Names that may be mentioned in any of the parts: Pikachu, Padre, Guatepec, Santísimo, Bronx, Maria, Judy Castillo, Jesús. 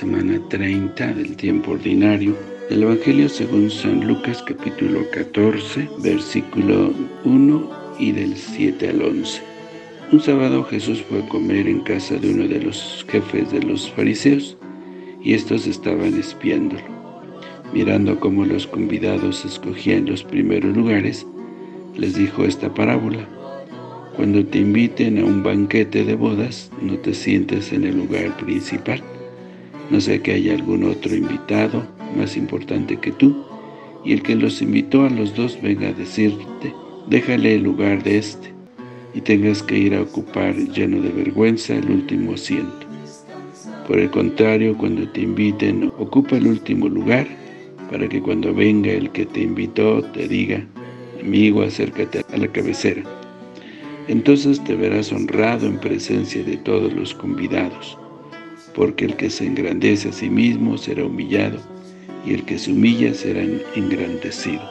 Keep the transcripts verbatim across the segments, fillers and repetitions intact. semana treinta del tiempo ordinario, el Evangelio según San Lucas capítulo catorce, versículo uno y del siete al once. Un sábado Jesús fue a comer en casa de uno de los jefes de los fariseos, y estos estaban espiándolo. Mirando cómo los convidados escogían los primeros lugares, les dijo esta parábola: cuando te inviten a un banquete de bodas, no te sientes en el lugar principal, no sea que haya algún otro invitado más importante que tú, y el que los invitó a los dos venga a decirte: déjale el lugar de este, y tengas que ir a ocupar lleno de vergüenza el último asiento. Por el contrario, cuando te inviten, ocupa el último lugar, para que cuando venga el que te invitó te diga: amigo, acércate a la cabecera. Entonces te verás honrado en presencia de todos los convidados, porque el que se engrandece a sí mismo será humillado, y el que se humilla será engrandecido.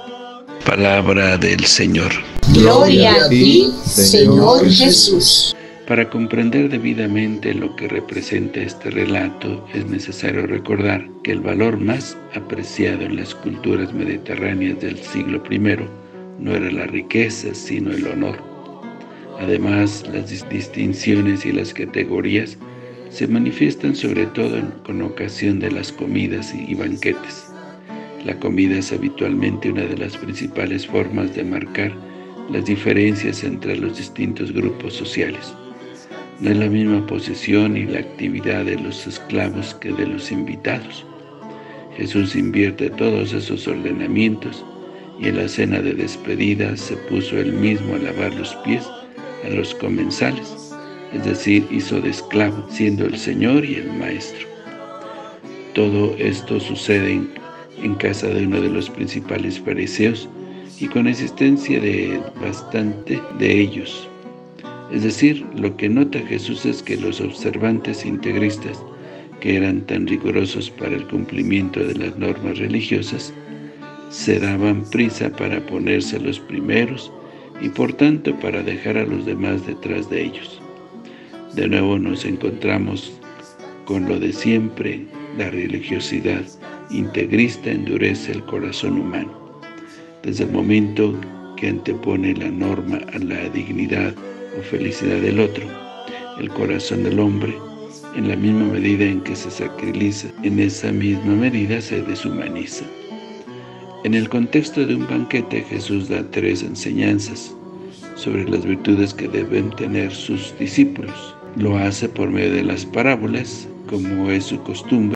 Palabra del Señor. Gloria a ti, Señor Jesús. Para comprender debidamente lo que representa este relato, es necesario recordar que el valor más apreciado en las culturas mediterráneas del siglo primero no era la riqueza, sino el honor. Además, las distinciones y las categorías se manifiestan sobre todo con ocasión de las comidas y banquetes. La comida es habitualmente una de las principales formas de marcar las diferencias entre los distintos grupos sociales. No es la misma posición y la actividad de los esclavos que de los invitados. Jesús invierte todos esos ordenamientos, y en la cena de despedida se puso él mismo a lavar los pies a los comensales, es decir, hizo de esclavo, siendo el Señor y el Maestro. Todo esto sucede en, en casa de uno de los principales fariseos, y con existencia de bastante de ellos. Es decir, lo que nota Jesús es que los observantes integristas, que eran tan rigurosos para el cumplimiento de las normas religiosas, se daban prisa para ponerse los primeros y por tanto para dejar a los demás detrás de ellos. De nuevo nos encontramos con lo de siempre: la religiosidad integrista endurece el corazón humano. Desde el momento que antepone la norma a la dignidad o felicidad del otro, el corazón del hombre, en la misma medida en que se sacraliza, en esa misma medida se deshumaniza. En el contexto de un banquete, Jesús da tres enseñanzas sobre las virtudes que deben tener sus discípulos. Lo hace por medio de las parábolas, como es su costumbre.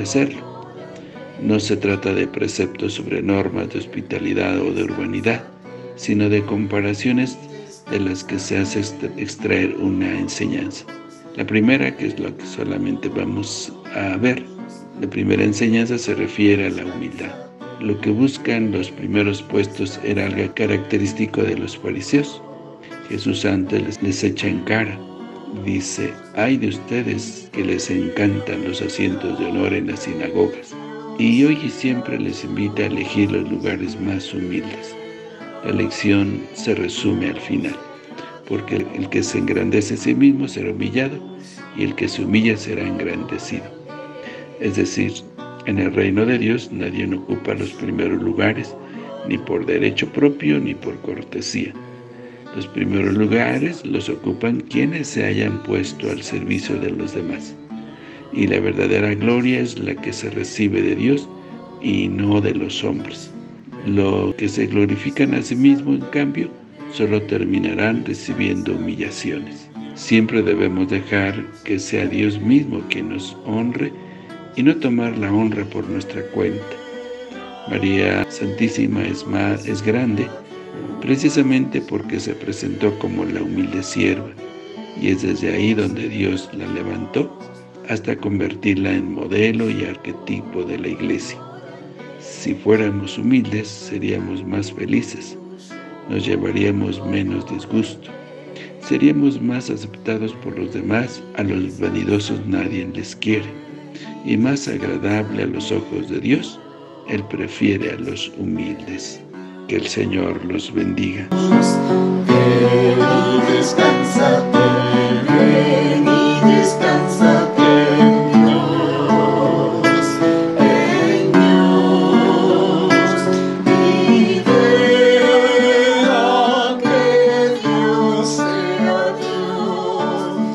Hacerlo. No se trata de preceptos sobre normas de hospitalidad o de urbanidad, sino de comparaciones de las que se hace extraer una enseñanza. La primera, que es lo que solamente vamos a ver, la primera enseñanza se refiere a la humildad. Lo que buscan los primeros puestos era algo característico de los fariseos. Jesús antes les, les echa en cara. Dice: hay de ustedes que les encantan los asientos de honor en las sinagogas, y hoy y siempre les invita a elegir los lugares más humildes. La lección se resume al final: porque el que se engrandece a sí mismo será humillado, y el que se humilla será engrandecido. Es decir, en el reino de Dios nadie ocupa los primeros lugares, ni por derecho propio ni por cortesía. Los primeros lugares los ocupan quienes se hayan puesto al servicio de los demás. Y la verdadera gloria es la que se recibe de Dios y no de los hombres. Los que se glorifican a sí mismos, en cambio, solo terminarán recibiendo humillaciones. Siempre debemos dejar que sea Dios mismo quien nos honre y no tomar la honra por nuestra cuenta. María Santísima es, más, es grande, precisamente porque se presentó como la humilde sierva, y es desde ahí donde Dios la levantó hasta convertirla en modelo y arquetipo de la Iglesia. Si fuéramos humildes, seríamos más felices, nos llevaríamos menos disgusto, seríamos más aceptados por los demás, a los vanidosos nadie les quiere, y más agradable a los ojos de Dios, Él prefiere a los humildes. Que el Señor los bendiga. Ven y descánsate, ven y descánsate en Dios, en Dios, y deja que Dios sea Dios.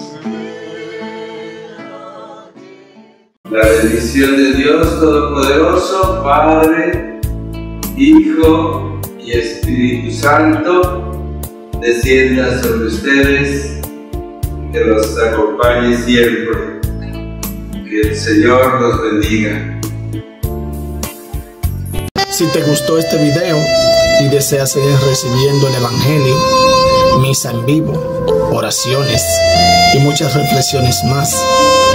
La bendición de Dios Todopoderoso, Padre, Hijo y Espíritu Santo, descienda sobre ustedes, que los acompañe siempre. Que el Señor los bendiga. Si te gustó este video y deseas seguir recibiendo el Evangelio, misa en vivo, oraciones y muchas reflexiones más,